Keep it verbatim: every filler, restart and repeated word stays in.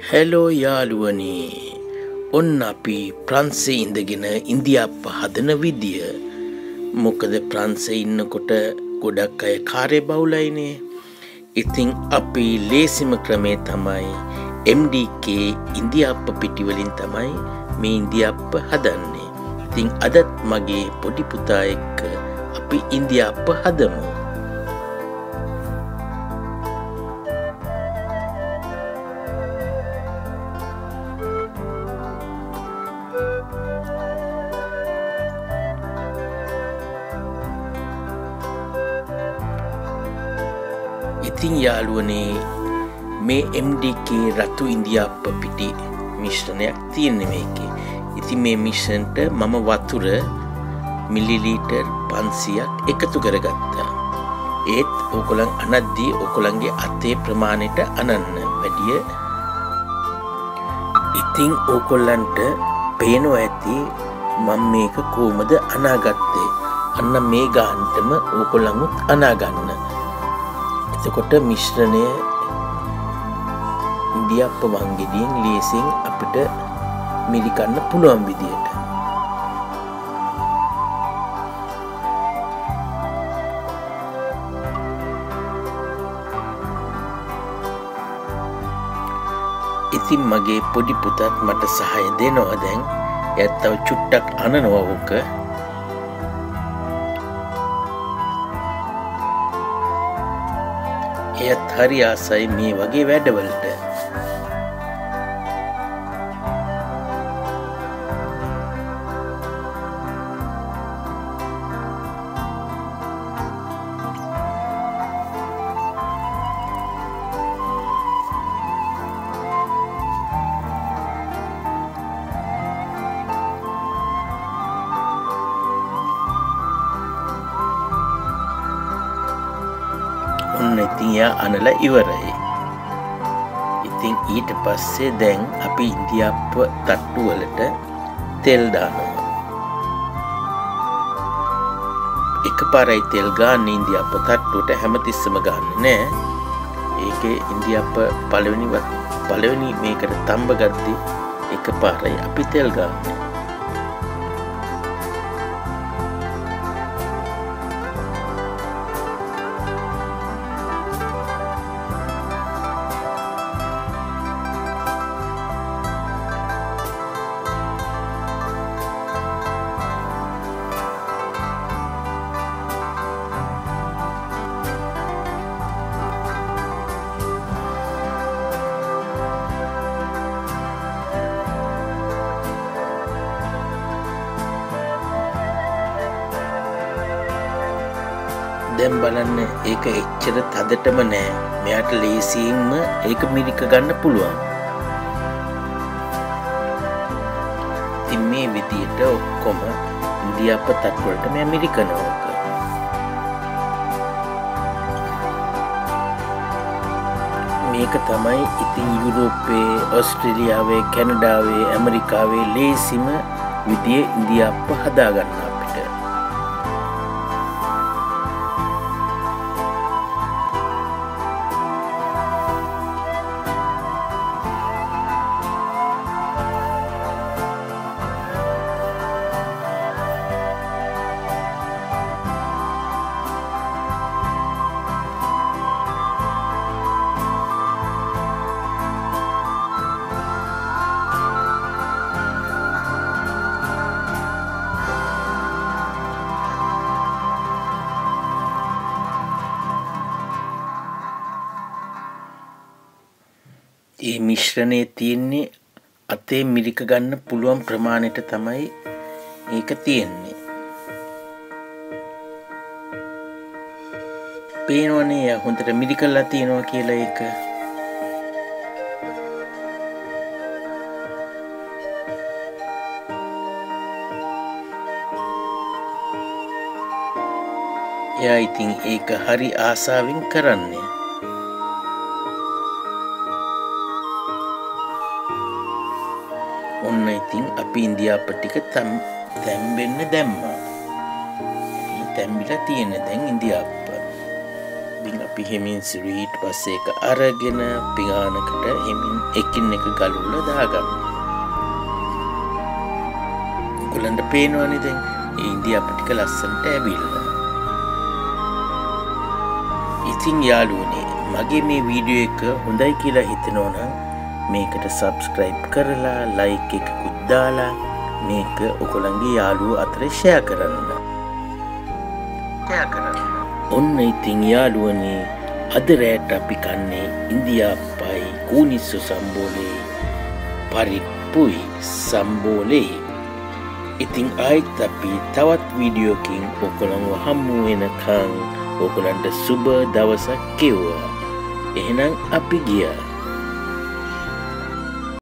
Hello යාළුවනේ. ඔන්න අපි ප්‍රංශේ ඉඳගෙන ඉන්දියාව හදන විදිය. මොකද ප්‍රංශේ ඉන්නකොට ගොඩක් අය කාර්යබහුලයිනේ. ඉතින් අපි ලේසිම ක්‍රමේ තමයි M D K ඉන්දියාව පිටිවලින් තමයි මේ ඉන්දියාව හදන්නේ. ඉතින් අදත් මගේ පොඩි පුතා එක්ක අපි ඉන්දියාව හදමු. ඉතින් යාළුවනේ මේ M D K රතු ඉන්දියාප්ප පිටි මිශ්‍රණයක් තියෙන මේකේ. ඉතින් මේ මිශ්‍රණයට මම වතුර මිලිලීටර් පන්සියයක් එකතු කරගත්තා. ඒත් ඔයගොල්ලන් අනද්දී ඔයගොල්ලන්ගේ අතේ ප්‍රමාණයට අනන්න වැඩිය. ඉතින් ඔයගොල්ලන්ට පේනවා ඇති මම මේක කොහොමද අනාගත්තේ. අන්න මේ ගානටම ඔයගොල්ලන්ත් අනාගන්න. එතකොට මිශ්‍රණය ඉන්දියාප්ප වංගෙඩියෙන් ලේසින් අපිට මිරිකන්න පුළුවන් විදියට. ඉතින් මගේ පොඩි පුතත් මට සහාය දෙනවා දැන්. එයාත් තව චුට්ටක් අනනවා ඕක. එයත් හරි ආසයි මේ වගේ වැඩවලට. ඉතින් යා අනලා ඉවරයි. ඉතින් ඊට පස්සේ දැන් අපි ඉන්දියාප්ප තට්ටු වලට තෙල් දානවා. එකපාරයි තෙල් ගන්න ඉන්දියාප්ප තට්ටුවට හැමතිස්සම ගන්න නෑ. ඒකේ ඉන්දියාප්ප පළවෙනි පළවෙනි මේකට තඹ ගත්තී එකපාරයි අපි තෙල් ගන්නවා. දැන් බලන්න ඒක එච්චර තදටම නෑ. මෙයාට ලේසියෙන්ම ඒක මිරික ගන්න පුළුවන්. ඉතින් මේ විදියට ඔක්කොම ඉන්දියාප්ප තට්ටු වලට මෙයා මිරිකනවා. මේක තමයි ඉතින් යුරෝපයේ, ඕස්ට්‍රේලියාවේ, කැනඩාවේ, ඇමරිකාවේ ලේසිම විදිය ඉන්දියාප්ප හදාගන්න. ඒ මිශ්‍රණයේ තියෙන්නේ අතේ මිරික ගන්න පුළුවන් ප්‍රමාණයට තමයි ඒක තියෙන්නේ. පේනවනේ හොඳට මිරිකලා තියෙනවා කියලා ඒක. එයා ඉතින් ඒක හරි ආසාවෙන් කරන්නේ. ඔන්න ඉතින් අපි ඉන්දියාප්ප ටික තම් තැම්බෙන්න දැම්මා. තැම්බිලා තියෙන දැන් ඉන්දියාප්ප. ඉතින් අපි අපි හිමින් ස්වීට් බස් එක අරගෙන පියානකට හිමින් එකින් එක ගලවලා දාගන්නවා. ඔයගොල්ලන්ට පේනවනේ දැන් ඉන්දියා පිටික ලස්සනට ඇවිල්ලා. ඉතින් යාළුවනේ මගේ මේ වීඩියෝ එක හොඳයි කියලා හිතනවා නම් මේකට subscribe කරලා like එකකුත් දාලා මේක ඔයගොල්ලන්ගේ යාළුවෝ අතර share කරන්න. share කරන්න. ඔන්න ඉතින් යාළුවනේ අද රැට අපි කන්නේ ඉන්දියාප්පයි කූනිස්සු සම්බෝලේ පරිප්පුයි සම්බෝලේ. ඉතින් ආයෙත් අපි තවත් වීඩියෝ එකකින් ඔයගොල්ලන්ව හමු වෙනකන් ඔයගොල්ලන්ට සුබ දවසක් කියුවා. එහෙනම් අපි ගියා.